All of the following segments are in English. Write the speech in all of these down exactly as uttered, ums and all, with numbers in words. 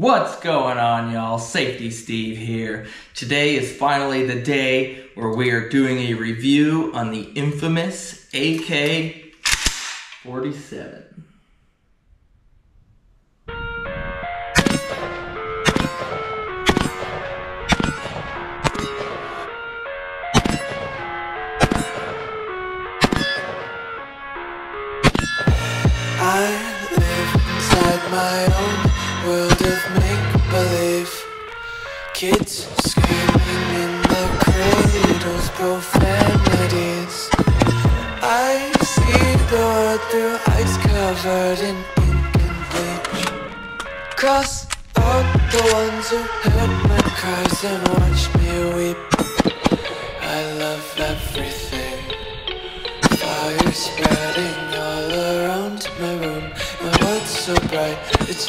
What's going on, y'all? Safety Steve here. Today is finally the day where we are doing a review on the infamous A K forty-seven. I live inside my own world of make-believe, kids screaming in the cradles, profanities. I see the world through eyes covered in ink and bleach. Cross out the ones who heard my cries and watched me weep. I love everything. Fire spreading all around my room. My world's so bright, it's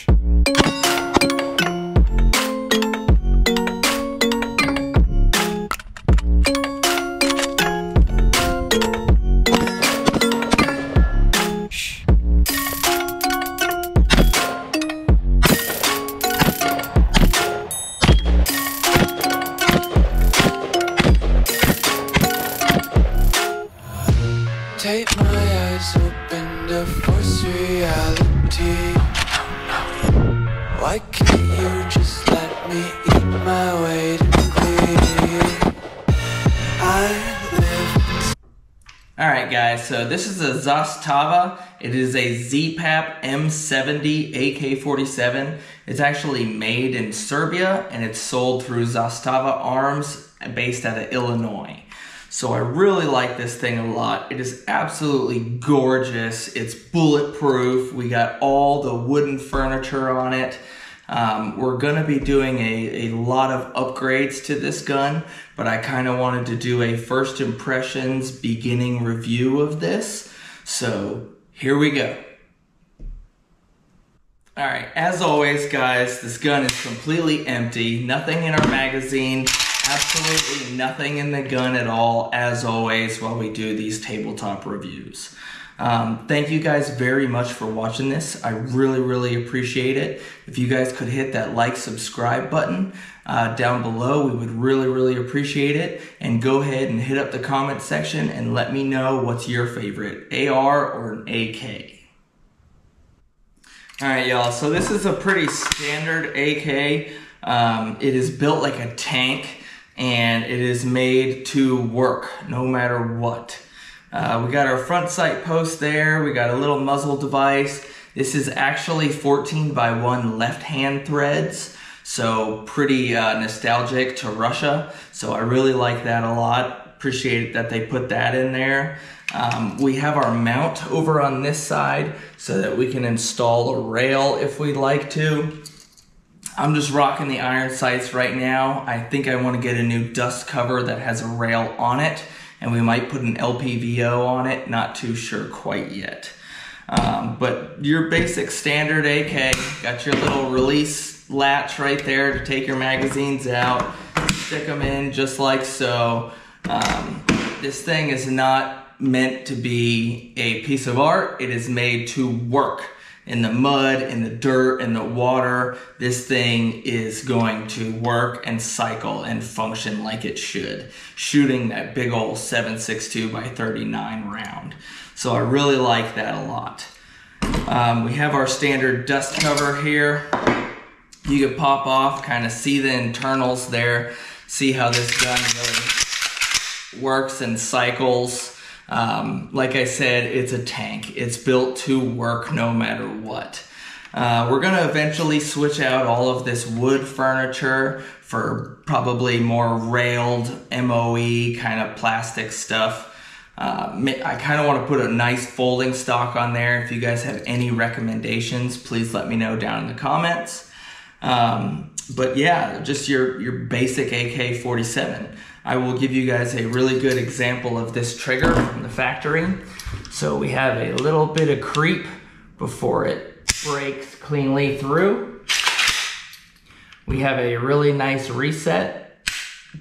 Take my eyes open to force reality. Why can't you just let me eat my way to glee? I live. Alright guys, so this is a Zastava. It is a Z PAP M seventy A K forty-seven. It's actually made in Serbia and it's sold through Zastava Arms based out of Illinois. So I really like this thing a lot. It is absolutely gorgeous. It's bulletproof. We got all the wooden furniture on it. Um, we're gonna be doing a, a lot of upgrades to this gun, but I kind of wanted to do a first impressions beginning review of this. So here we go. All right, as always guys, this gun is completely empty. Nothing in our magazine. Absolutely nothing in the gun at all, as always, while we do these tabletop reviews. Um, thank you guys very much for watching this. I really, really appreciate it. If you guys could hit that like, subscribe button uh, down below, we would really, really appreciate it. And go ahead and hit up the comment section and let me know what's your favorite, A R or an A K. All right, y'all, so this is a pretty standard A K. Um, it is built like a tank. And it is made to work no matter what. Uh, we got our front sight post there. We got a little muzzle device. This is actually fourteen by one left hand threads. So pretty uh, nostalgic to Russia. So I really like that a lot. Appreciate that they put that in there. Um, we have our mount over on this side so that we can install a rail if we'd like to. I'm just rocking the iron sights right now. I think I want to get a new dust cover that has a rail on it, and we might put an L P V O on it. Not too sure quite yet. Um, but your basic standard A K, got your little release latch right there to take your magazines out, stick them in just like so. Um, this thing is not meant to be a piece of art. It is made to work. In the mud, in the dirt, in the water, this thing is going to work and cycle and function like it should, shooting that big old seven sixty-two by thirty-nine round. So I really like that a lot. Um, we have our standard dust cover here. You can pop off, kind of see the internals there, see how this gun really works and cycles. Um, like I said, it's a tank. It's built to work no matter what. Uh, we're gonna eventually switch out all of this wood furniture for probably more railed M O E kind of plastic stuff. Uh, I kind of want to put a nice folding stock on there. If you guys have any recommendations, please let me know down in the comments. Um, but yeah, just your, your basic A K forty-seven. I will give you guys a really good example of this trigger from the factory. So we have a little bit of creep before it breaks cleanly through. We have a really nice reset,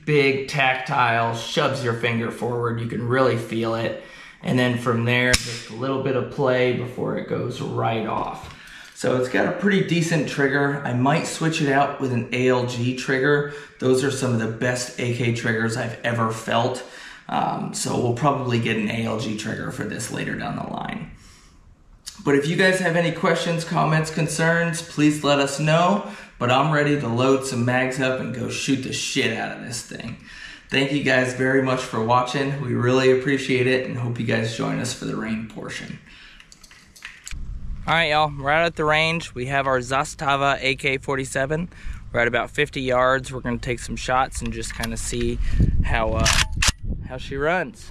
big tactile, shoves your finger forward, you can really feel it. And then from there, just a little bit of play before it goes right off. So it's got a pretty decent trigger. I might switch it out with an A L G trigger. Those are some of the best A K triggers I've ever felt. Um, so we'll probably get an A L G trigger for this later down the line. But if you guys have any questions, comments, concerns, please let us know. But I'm ready to load some mags up and go shoot the shit out of this thing. Thank you guys very much for watching. We really appreciate it and hope you guys join us for the rain portion. All right, y'all, we're out at the range. We have our Zastava A K forty-seven. We're at about fifty yards. We're gonna take some shots and just kind of see how, uh, how she runs.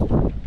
Thank you.